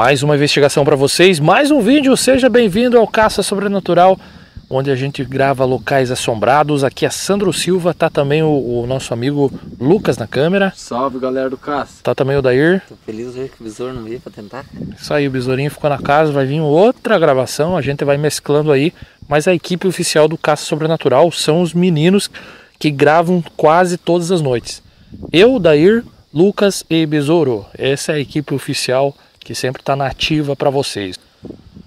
Mais uma investigação para vocês, mais um vídeo. Seja bem-vindo ao Caça Sobrenatural, onde a gente grava locais assombrados. Aqui é Sandro Silva, tá também o nosso amigo Lucas na câmera. Salve, galera do Caça. Tá também o Dair. Tô feliz hoje que o Besouro não veio pra tentar. Isso aí, o Besourinho ficou na casa, vai vir outra gravação, a gente vai mesclando aí. Mas a equipe oficial do Caça Sobrenatural são os meninos que gravam quase todas as noites. Eu, Dair, Lucas e Besouro. Essa é a equipe oficial que sempre está na ativa para vocês.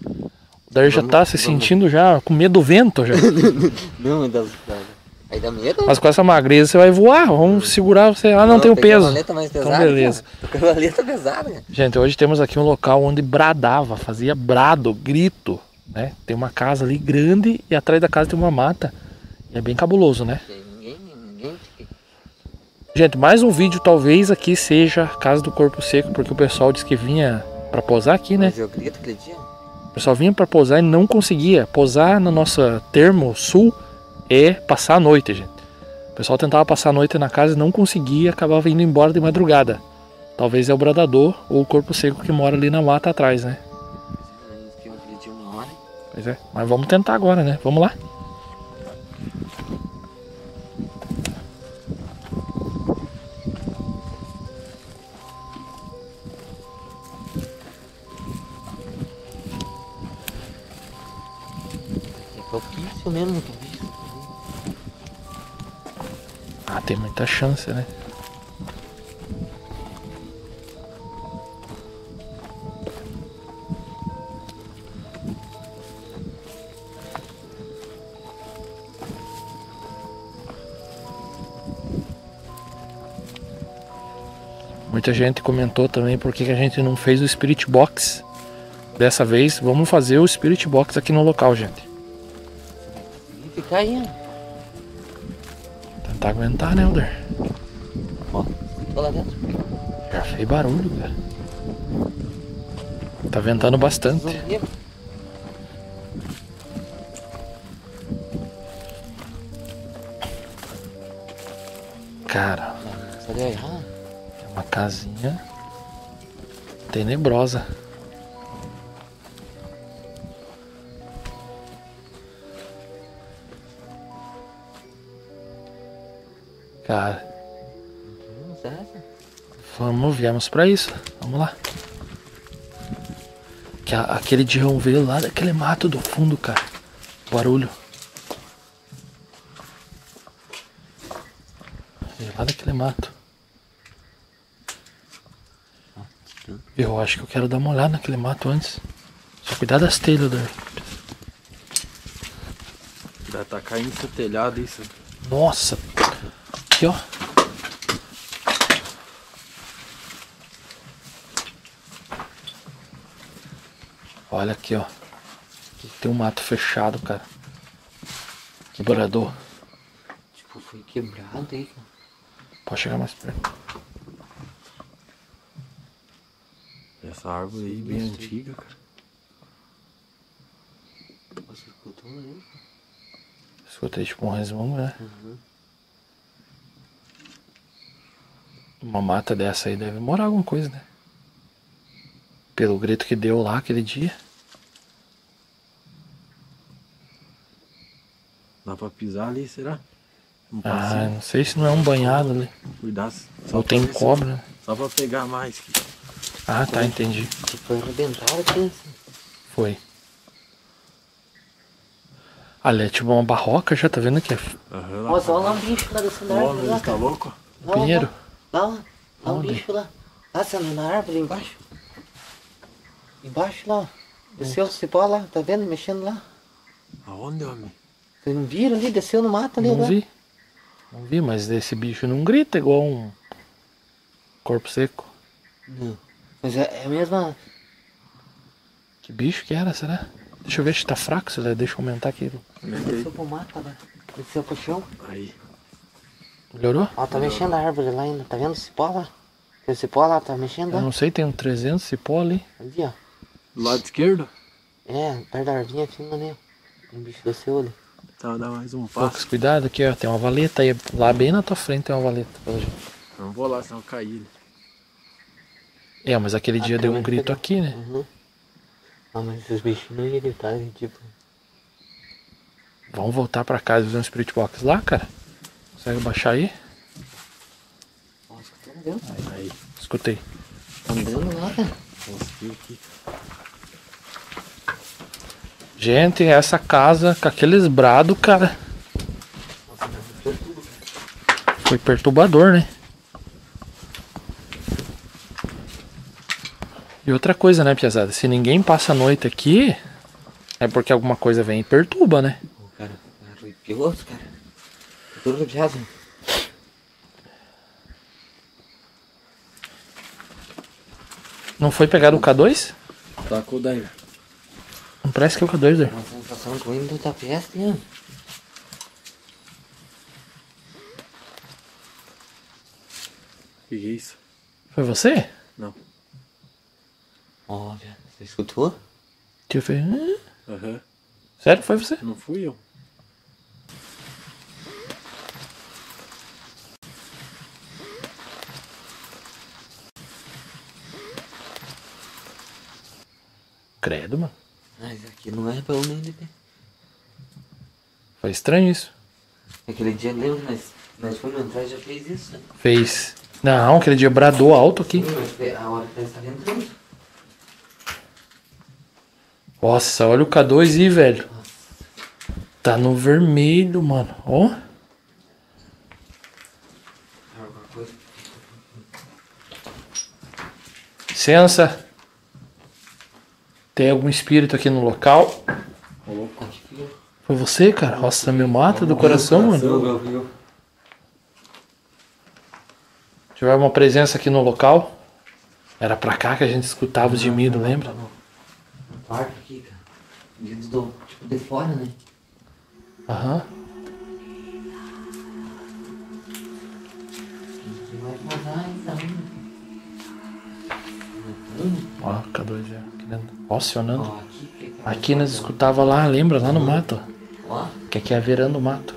O Dair já está se sentindo já com medo do vento já. Não, aí dá medo. Mas com essa magreza você vai voar, vamos segurar você. Ah, não, tem o peso. Maleta mais pesada, então beleza. Maleta pesada. Gente, hoje temos aqui um local onde bradava, fazia brado, grito, né? Tem uma casa ali grande e atrás da casa tem uma mata. E é bem cabuloso, né? Gente, mais um vídeo, talvez aqui seja a casa do Corpo Seco, porque o pessoal disse que vinha para posar aqui, né? Mas eu grito aquele dia. O pessoal vinha para posar e não conseguia. Posar no nosso termo sul é passar a noite, gente. O pessoal tentava passar a noite na casa e não conseguia, acabava indo embora de madrugada. Talvez é o bradador ou o Corpo Seco que mora ali na mata atrás, né? Pois é, mas vamos tentar agora, né? Vamos lá. Ah, tem muita chance, né? Muita gente comentou também por que a gente não fez o Spirit Box. Dessa vez vamos fazer o Spirit Box aqui no local, gente. Caindo. Tentar aguentar, né, Elder? Ó, tô lá dentro. Já fez barulho, cara. Tá ventando bastante. Cara, é uma casinha tenebrosa. Cara, viemos pra isso, vamos lá. Que aquele dirão veio lá daquele mato do fundo, cara. Barulho. Veio lá daquele mato. Eu acho que eu quero dar uma olhada naquele mato antes. Só cuidar das telhas, Dair. Deve tá caindo seu telhado, isso. Nossa. Aqui, ó. Olha aqui, ó. Aqui tem um mato fechado, cara. Quebrador. Tipo, foi quebrado aí, cara. Pode chegar mais perto. Essa árvore aí bem antiga, cara. Você escutou aí? Escutei tipo um resmungo, né? Uhum. Uma mata dessa aí deve morar alguma coisa, né? Pelo grito que deu lá aquele dia. Dá pra pisar ali, será? Um não sei se não é um banhado ali. Cuidado. Só tem cobra. Só pra pegar mais. Que... Ah, tá, entendi. Foi arrebentado, pensa. Foi. Ali é tipo uma barroca já, tá vendo aqui? Uhum, nossa, olha lá um bicho lá desse lugar. Olha, tá louco? Pinheiro. Lá um bicho lá. Nossa, na árvore embaixo. Embaixo lá. Desceu o cipó lá, tá vendo? Mexendo lá. Aonde, homem? Vocês não viram ali? Desceu no mato ali agora. Não vi. Não vi, mas esse bicho não grita igual um Corpo Seco. Não. Mas é a mesma... Que bicho que era, será? Deixa eu ver se tá fraco, se deixa eu aumentar aqui. Desceu pro mato, né? Desceu pro chão. Aí. Melhorou? Ó, tá mexendo a árvore lá ainda, tá vendo o cipó lá? Tem o cipó lá, tá mexendo lá? Eu não sei, tem um 300 cipó ali. Ali, ó. Do lado esquerdo? É, perto da arvinha aqui no meio. Tem um bicho desceu ali. Tá, dá mais um passo. Poucos, cuidado aqui, ó, tem uma valeta aí. Lá bem na tua frente tem uma valeta. Eu não vou lá, senão eu caí. É, mas aquele dia deu um grito aqui, né? Uhum. Ah, mas os bichinhos não iam gritar, tipo... Vamos voltar pra casa e fazer um Spirit Box lá, cara? Consegue baixar aí? Ó, escutei, não deu? Aí, escutei. Tá andando lá, cara? Consegui aqui. Gente, essa casa com aqueles brados, cara... Foi perturbador, né? E outra coisa, né, piazada? Se ninguém passa a noite aqui, é porque alguma coisa vem e perturba, né? O cara arrepiou, cara. Tudo arrepiado. Não foi pegado o K2? Tá com o Dair. Não parece que é o K2, Dair. Uma sensação ruim da festa, hein? Que isso? Foi você? Não. Olha, você escutou? Que eu falei... Aham. Sério, foi você? Não fui eu. Credo, mano. Mas aqui não é pra eu nem beber. Foi estranho isso. Aquele dia mesmo, mas nós fomos entrar e já fez isso, né? Fez. Não, aquele dia bradou alto aqui. Sim, a hora que ele estava entrando. Nossa, olha o K2 aí, velho. Tá no vermelho, mano. Ó. Licença. Tem algum espírito aqui no local? Foi você, cara? Nossa, me mata do coração, mano. Tiver uma presença aqui no local. Era pra cá que a gente escutava os gemidos, lembra? No parque aqui, cara. Eles do tipo de fora, né? Aham. Ó, K2 já. Ó, acionando. Aqui nós escutava lá, lembra? Lá no mato. Ó. Que aqui é a veranda do mato.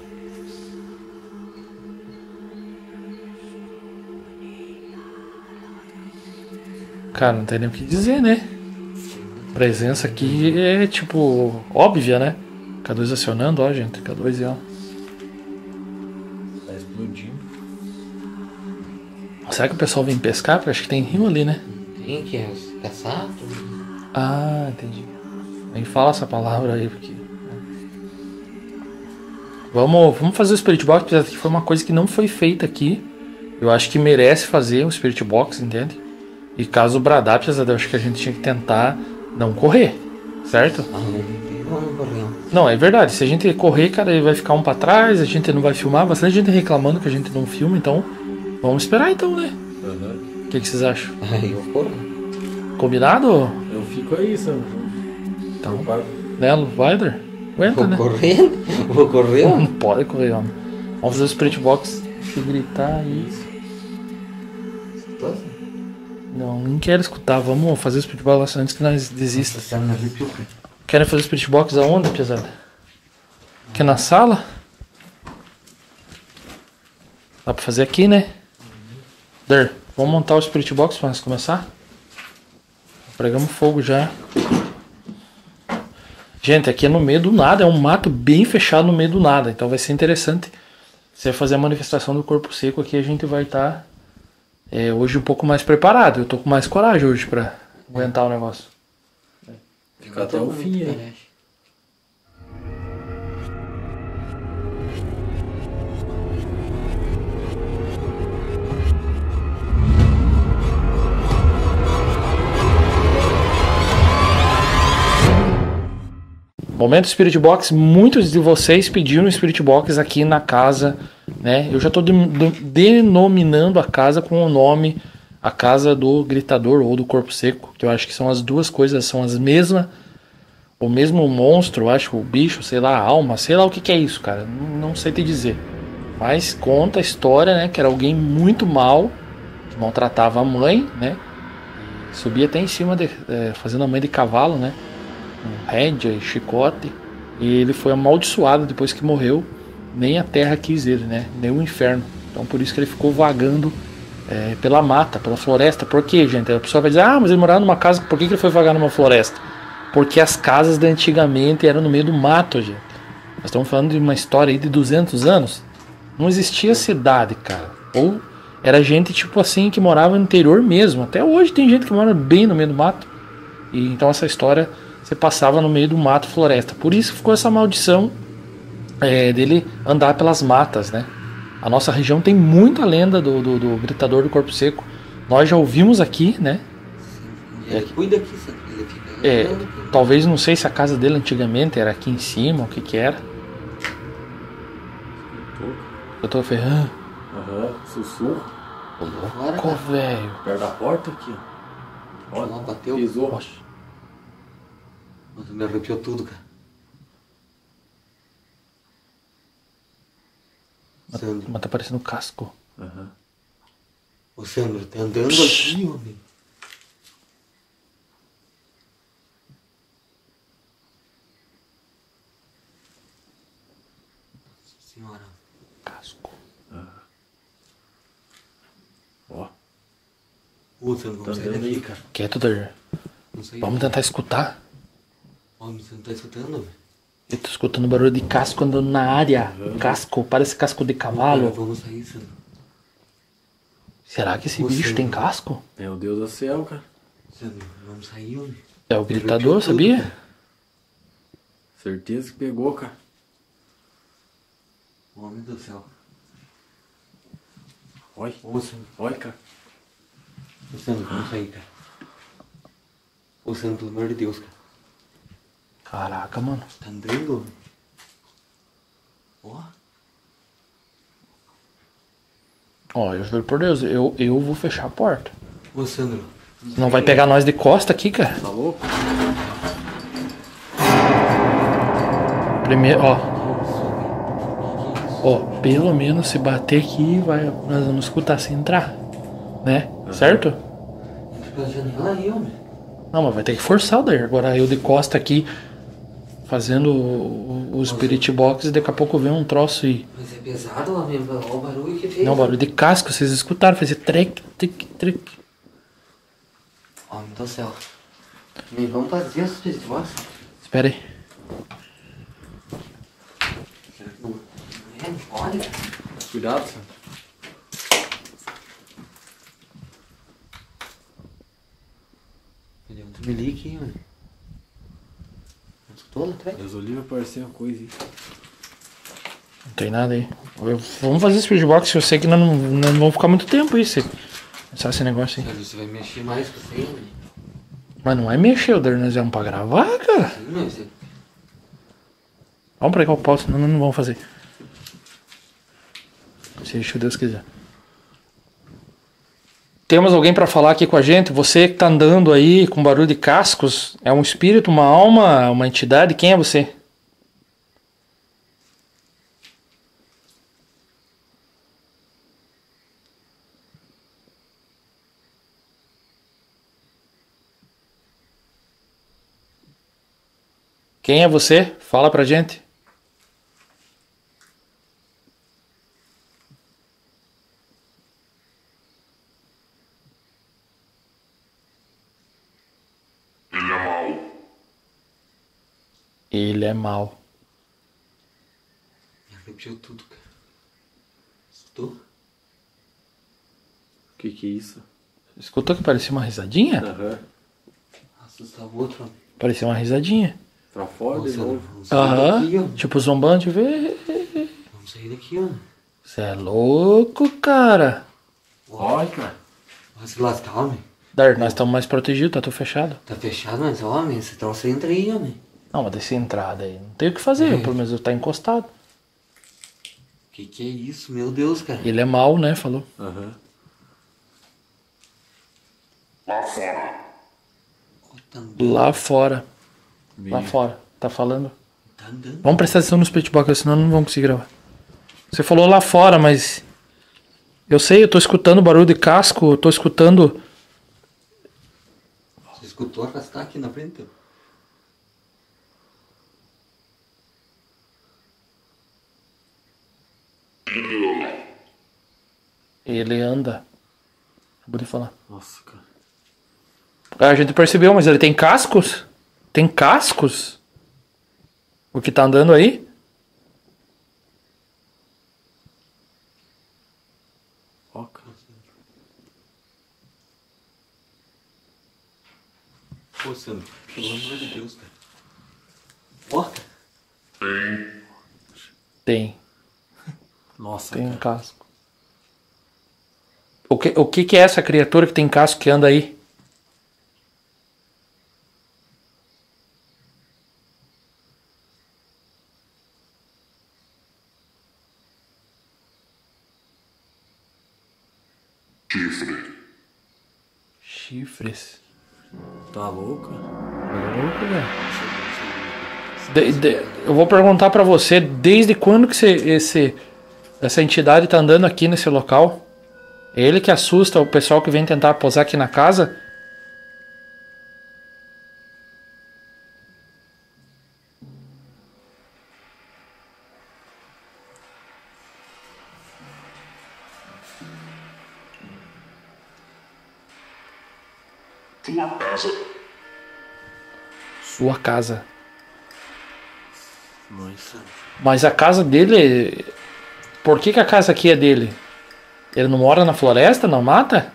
Cara, não tem nem o que dizer, né? Presença aqui é, tipo, óbvia, né? K2 acionando, ó, gente. K2 e ó. Tá explodindo. Será que o pessoal vem pescar? Porque acho que tem rio ali, né? Tem que caçar. Ah, entendi. Nem fala essa palavra aí, porque... Vamos fazer o Spirit Box, porque foi uma coisa que não foi feita aqui. Eu acho que merece fazer o Spirit Box, entende? E caso bradar, eu acho que a gente tinha que tentar não correr, certo? Não, é verdade. Se a gente correr, cara, vai ficar um pra trás, a gente não vai filmar. Bastante gente reclamando que a gente não filma, então vamos esperar então, né? O que vocês acham? Eu corro. Combinado? Eu fico aí, Sandro. Então, Nelo, vai, Dair? Aguenta, né? Vou correr? Não pode correr, homem. Vamos fazer o Spirit Box. Se gritar isso. Não, nem quero escutar. Vamos fazer o Spirit Box antes que nós desistamos. Querem fazer o Spirit Box aonde, pesada? Quer na sala? Dá pra fazer aqui, né? Dair, vamos montar o Spirit Box pra nós começar? Pregamos fogo já. Gente, aqui é no meio do nada. É um mato bem fechado no meio do nada. Então vai ser interessante. Se fazer a manifestação do corpo seco aqui, a gente vai estar... hoje um pouco mais preparado, eu tô com mais coragem hoje pra aguentar o negócio. Ficar até o fim aí. Né? Momento Spirit Box, muitos de vocês pediram Spirit Box aqui na casa, né? Eu já estou denominando a casa com o nome, a casa do gritador ou do corpo seco, que eu acho que são as duas coisas, são as mesmas, o mesmo monstro, eu acho, o bicho, sei lá, a alma, sei lá o que que é isso, cara, não sei te dizer. Mas conta a história, né, que era alguém muito mal, que maltratava a mãe, né, subia até em cima, fazendo a mãe de cavalo, né, rédea e chicote, e ele foi amaldiçoado depois que morreu. Nem a terra quis ele, né? Nem o inferno. Então por isso que ele ficou vagando pela mata, pela floresta. Por quê, gente? A pessoa vai dizer, ah, mas ele morava numa casa, por que ele foi vagar numa floresta? Porque as casas de antigamente eram no meio do mato, gente. Nós estamos falando de uma história aí de 200 anos. Não existia cidade, cara. Ou era gente tipo assim que morava no interior mesmo. Até hoje tem gente que mora bem no meio do mato. E então essa história se passava no meio do mato, floresta. Por isso ficou essa maldição dele andar pelas matas, né? A nossa região tem muita lenda do gritador do corpo seco. Nós já ouvimos aqui, né? Ele cuida aqui, ele fica... talvez, não sei se a casa dele antigamente era aqui em cima, o que que era. Eu tô ferrando. Aham, sussurro. Louco, velho. Perto da porta aqui, ó. Olha, bateu. Pisou. Poxa. Nossa, me arrepiou tudo, cara. Mas tá parecendo um casco. Aham. Ô, Sandro, tá andando assim, homem. Nossa senhora. Casco. Ó. Ô, Sandro, vamos sair daqui, cara. Quieto, Dair. Vamos tentar escutar. Homem, você não tá escutando, velho? Eu tô escutando barulho de casco andando na área. Casco, parece casco de cavalo. Vamos sair, Sandro. Será que esse bicho tem casco? Meu Deus do céu, cara. Sandro, vamos sair, homem. É o gritador, sabia? Cara. Certeza que pegou, cara. Homem do céu. Olha, olha, cara. Ô, Sandro, vamos sair, cara. Ô, Sandro, pelo amor de Deus, cara. Caraca, mano. Tá andando? Ó. Ó, eu juro por Deus, eu vou fechar a porta. Ô, Sandro. Não vai pegar nós de costa aqui, cara? Tá louco? Primeiro, ó. Ó, pelo menos se bater aqui, nós vamos escutar se entrar. Né? Certo? Fica janela aí, homem. Não, mas vai ter que forçar o Dair. Agora eu de costa aqui... Fazendo o Spirit Box e daqui a pouco vem um troço e... Mas é pesado lá mesmo, olha o barulho que fez. Não, barulho de casco, vocês escutaram, fazia trec, trec, trec. Homem do céu. Me vamos fazer o Spirit Box? Espera aí. Olha. Cuidado, senhor. Cadê outro melique, hein, mano? Resolvi aparecer uma coisa aí. Não tem nada aí. Vamos fazer Spirit Box, eu sei que não vamos ficar muito tempo aí. Começar esse negócio aí. Você vai mexer mais que você, né? Mas não é mexer, o Dair, nós vamos pra gravar, cara. Sim, não, você... Vamos pra cá o pau, senão não vamos fazer. Se Deus quiser. Temos alguém pra falar aqui com a gente? Você que tá andando aí com barulho de cascos, é um espírito, uma alma, uma entidade? Quem é você? Quem é você? Fala pra gente. Ele é mau. Me arrepiou tudo, cara. Escutou? O que é isso? Escutou que parecia uma risadinha? Aham. Assustava o outro. Parecia uma risadinha. Pra fora de novo. Aham. Tipo zombando, vê. Vamos sair daqui, ó. Você é louco, cara. Olha, cara. Vai se lascar, homem. Dair, nós estamos mais protegidos, tá tudo fechado. Tá fechado, mas, homem, você trouxe entra aí, homem. Não, mas dessa entrada aí, não tem o que fazer, pelo menos eu tá encostado. Que é isso, meu Deus, cara? Ele é mau, né, falou. Aham. Lá fora. Lá fora. Lá fora, tá falando? Tá andando. Vamos prestar atenção no Spirit Box, senão não vamos conseguir gravar. Você falou lá fora, mas... Eu sei, eu tô escutando barulho de casco, eu tô escutando... Você escutou arrastar aqui na frente? Ele anda. Acabou de falar. Nossa, cara. A gente percebeu, mas ele tem cascos? Tem cascos? O que tá andando aí? Ó, cara. Ô, Sandro, pelo amor de Deus, cara. Ó. Tem. Nossa, tem um casco. O que é essa criatura que tem casco que anda aí? Chifre. Chifres. Tá louco? Tá louco, velho. Eu vou perguntar pra você, desde quando que essa entidade tá andando aqui nesse local? É ele que assusta o pessoal que vem tentar posar aqui na casa? Tua casa. Sua casa. Nossa. Mas a casa dele... Por que a casa aqui é dele? Ele não mora na floresta, não mata?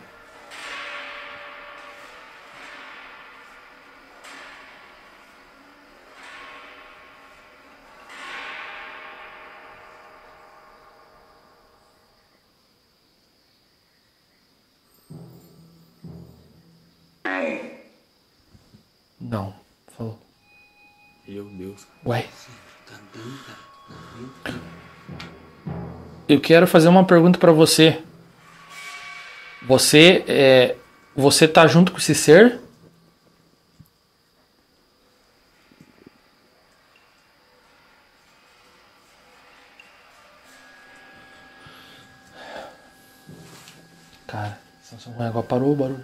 Não, falou. Meu Deus. Ué. Eu quero fazer uma pergunta pra você. Você tá junto com esse ser? Cara, agora parou o barulho.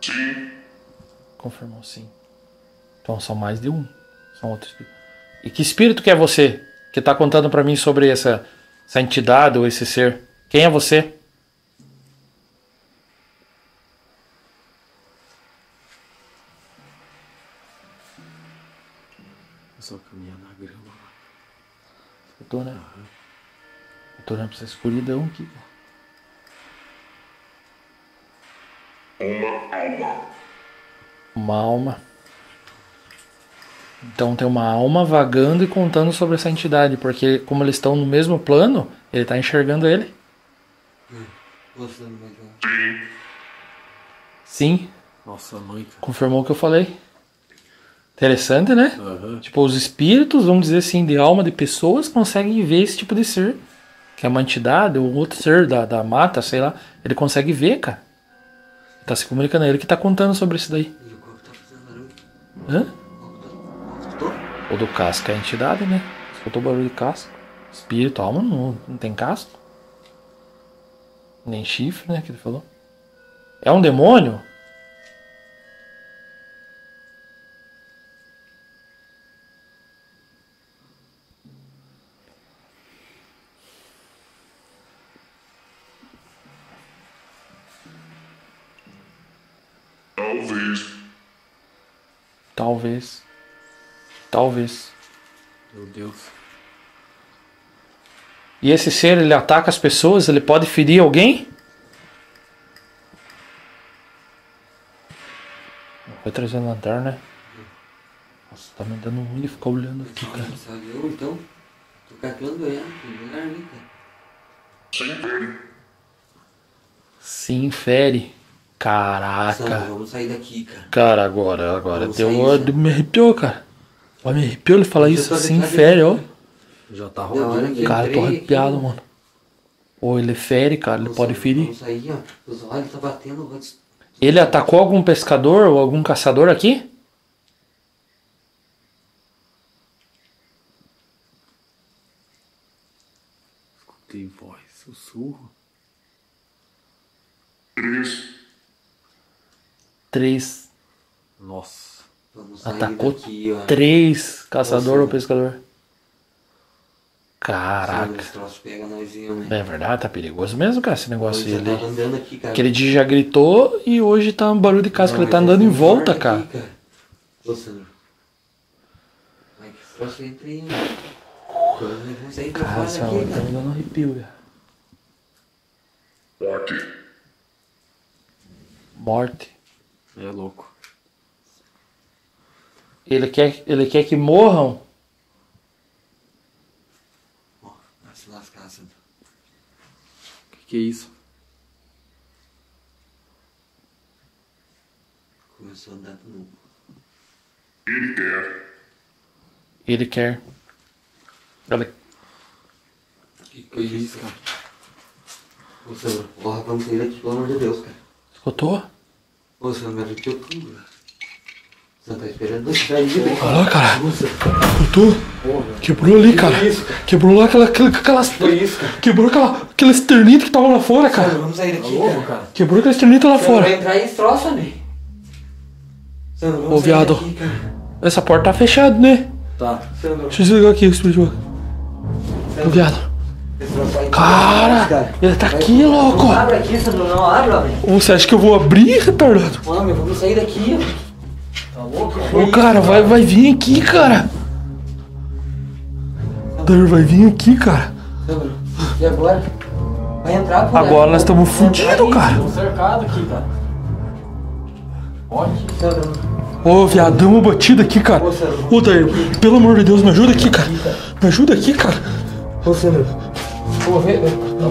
Sim. Confirmou sim. Então são mais de um. São outros. E que espírito que é você? Que tá contando pra mim sobre essa entidade ou esse ser. Quem é você? Eu só caminhar na grama. Escutou, né? Uhum. Eu tô olhando pra essa escuridão aqui. Uma alma. Uma alma. Então tem uma alma vagando e contando sobre essa entidade, porque como eles estão no mesmo plano, ele está enxergando ele. Sim. Nossa mãe. Confirmou o que eu falei. Interessante, né? Uhum. Tipo, os espíritos, vamos dizer assim, de alma de pessoas conseguem ver esse tipo de ser, que é uma entidade ou outro ser da mata, sei lá. Ele consegue ver, cara. Tá se comunicando a ele que tá contando sobre isso daí. Hã? O do casco é a entidade, né? Escutou o barulho de casco. Espírito, alma, não tem casco. Nem chifre, né? Que ele falou. É um demônio? Talvez. Meu Deus. E esse ser, ele ataca as pessoas? Ele pode ferir alguém? Não foi trazendo lanterna, né? Nossa, tá me dando ruim de ficar olhando aqui, cara. Eu, então, tô catando ela. Se infere. Caraca. Sandro, vamos sair daqui, cara. Cara, agora. Me arrepiou, cara. Ó, me arrepiou ele falar isso assim, fere, ó. Já tá rodando. Cara, eu tô arrepiado, mano. Ô, ele fere, cara, ele pode ferir. Sair, ó. Os olhos tá batendo. Ele atacou algum pescador ou algum caçador aqui? Escutei voz, sussurro. 3. Nossa. Atacou daqui, 3 caçador ou pescador. Caraca. É verdade, tá perigoso mesmo, cara, esse negócio aí. Aquele dia já gritou e hoje tá um barulho de casca, ele tá andando em volta, cara. Ô, Sandro. Mas que troço entra aí, mano. Casa, tá me dando arrepio, cara. Morte. Morte. É louco. Ele quer que morram? Vai se lascar, Sandro. Que é isso? Começou a andar de novo. Ele quer. Olha. Que é isso, cara? Ô, Sandro, porra, vamos sair daqui, pelo amor de Deus, cara. Escutou? Ô, Sandro, me arrepiou tudo, cara. Você tá esperando sair, cara. Olha, cara. Escutou? Quebrou ali, cara. Quebrou lá aquelas... Foi isso, cara. Quebrou aquelas ternitas que estavam lá fora, cara. Sandro, vamos sair daqui, cara. Quebrou aquelas ternitas lá fora. Vai entrar e troça, né? Sandro, vamos sair daqui, cara. Essa porta tá fechada, né? Tá. Sandro. Deixa eu desligar aqui o Spirit Box. Ô, viado. Cara, ele tá aqui, louco. Não abre aqui, Sandro, não abre. Você acha que eu vou abrir, retardado? Mano, vamos sair daqui. Tá louco? Ô, cara, vai vir aqui, cara. Dair, vai vir aqui, cara. Sandro, e agora? Vai entrar, pô. Agora nós estamos fudidos, cara. Estamos cercados aqui, cara. Pode, Sandro. Ô, viado, deu uma batida aqui, cara. Ô, Dair, pelo amor de Deus, me ajuda aqui, cara. Me ajuda aqui, cara. Ô, Sandro. Pô, tá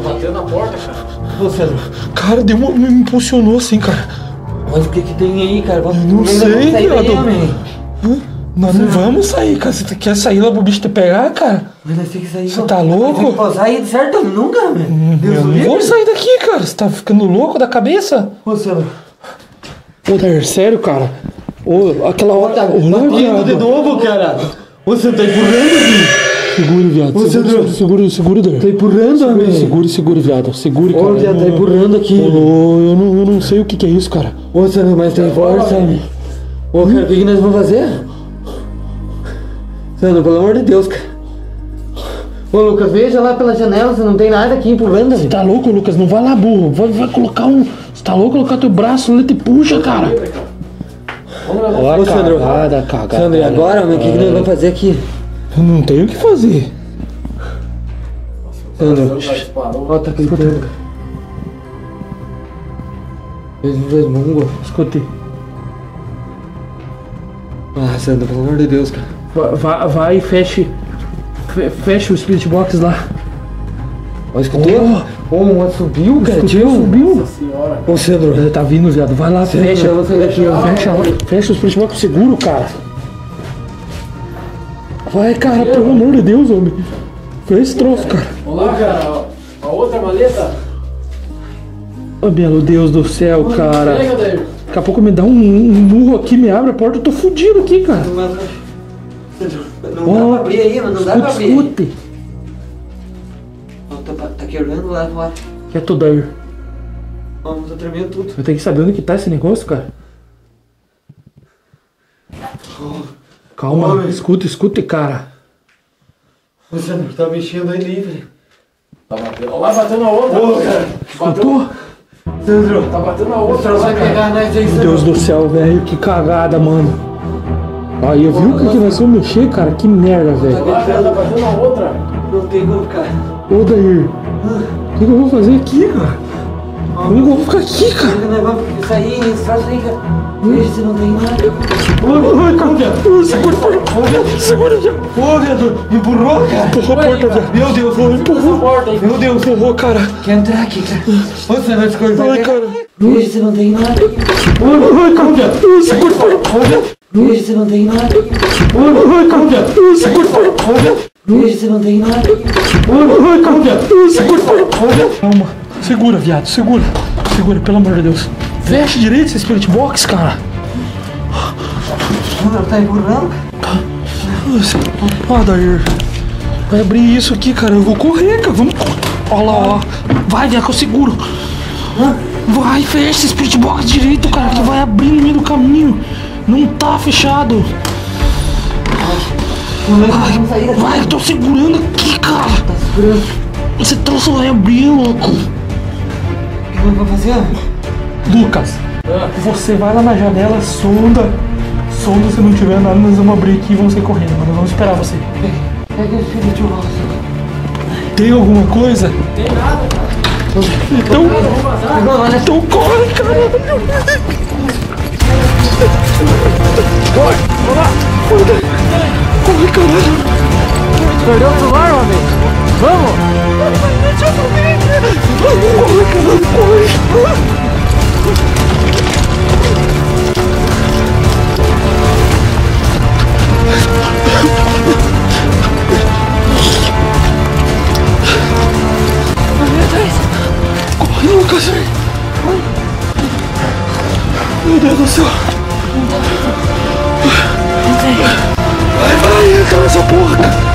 batendo na porta, cara. Ô, Sandro. Cara, deu uma... me impulsionou assim, cara. Mas o que que tem aí, cara? Não sei, viado. Nós não vamos sair, cara. Você quer sair lá pro bicho te pegar, cara? Mas nós temos que sair. Você tá louco? Não vou sair, certo? Nunca, velho. Eu não vou sair daqui, cara. Você tá ficando louco da cabeça? Ô, Sandro. Ô, Dair, sério, cara. Ô, aquela hora... Tá batendo de novo, cara. Ô, você tá empurrando, viu? Segura, viado. Ô, segura, Dair. Tá empurrando, amigo. Segura, viado. Segure, cara. Ô, viado, tá empurrando aqui. Ô, eu não sei o que é isso, cara. Ô, Sandro, mas tem força, amigo. Ô, cara, o que nós vamos fazer? Sandro, pelo amor de Deus, cara. Ô, Lucas, veja lá pela janela, você não tem nada aqui empurrando, amigo. Você tá louco, Lucas? Não vai lá, burro. Vai colocar um... Você tá louco? Colocar teu braço, ele te puxa, cara. Olha, ô, Sandro, Sandro, e agora, o que nós vamos fazer aqui? Eu não tenho o que fazer. Sandro, ó, tá gritando. Escutei. Ah, Sandro, pelo amor de Deus, cara. Vai e feche. Feche o Spirit Box lá. Ó, escutou? Ô, subiu, cara. Subiu. Ô, Sandro, ele tá vindo, viado. Vai lá, fecha. Fecha o Spirit Box seguro, cara. Vai, cara, pelo amor de Deus, homem. Foi esse troço, cara. Olá, cara. A outra maleta. Oh, meu Deus do céu, cara. Daqui a pouco me dá um murro aqui, me abre a porta, eu tô fudido aqui, cara. Não dá pra abrir aí, mano. Não dá pra abrir. Escute. Tá quebrando lá fora. Que é tu, Dair? Vamos, tá tremendo tudo. Eu tenho que saber onde que tá esse negócio, cara. Calma, homem. Escuta, cara. Você não tá mexendo aí livre. Tá batendo. Olha lá, batendo a outra. Ô, cara. Escutou? Sandro, tá batendo a outra. Ela vai pegar nós aí. Meu Deus do céu, velho. Que cagada, mano. Aí, eu vi o que nós vamos mexer, cara. Que merda, velho. Tá batendo a outra. Não tem como, cara. Ô, Dair. O que eu vou fazer aqui, cara? Eu vou ficar aqui, cara. Isso aí, cara. Esse não tem nada. Ô, cara, segura, viado. Ô, viado, me empurrou, cara. Empurrou a porta, viado. Meu Deus, me empurrou. Meu Deus, empurrou, cara. Quer entrar aqui, cara? Você vai descortar. Ai, cara. Esse não tem nada. Ô, cara, viado. Segura, viado. Esse não tem nada. Ô, cara, viado. Segura, viado. Esse não tem nada. Ô, cara, viado. Segura, calma. Segura, viado, segura. Segura, pelo amor de Deus. Fecha direito esse Spirit Box, cara. Tá empurrando, cara. Ó, Dair. Vai abrir isso aqui, cara. Eu vou correr, cara. Vamos. Ó lá, ó. Vai, viado, que eu seguro. Vai, fecha esse Spirit Box direito, cara. Que vai abrir no meio do caminho. Não tá fechado. Vai, eu tô segurando aqui, cara. Tá segurando. Você trouxe o abrir, louco. O que eu vou fazer? Lucas, você vai lá na janela, sonda. Sonda, se não tiver nada, nós vamos abrir aqui e vamos sair correndo. Mas nós vamos esperar você. Pega esse filho de nosso. Tem alguma coisa? Não tem nada, cara. Então corre, cara. Corre, vamos lá. Corre, caralho. Perdeu o celular, homem? Vamos. Deixa eu dormir. Corre, caralho, corre. Corre, Lucas. Meu Deus do céu. Vai, vai, aquela essa porra!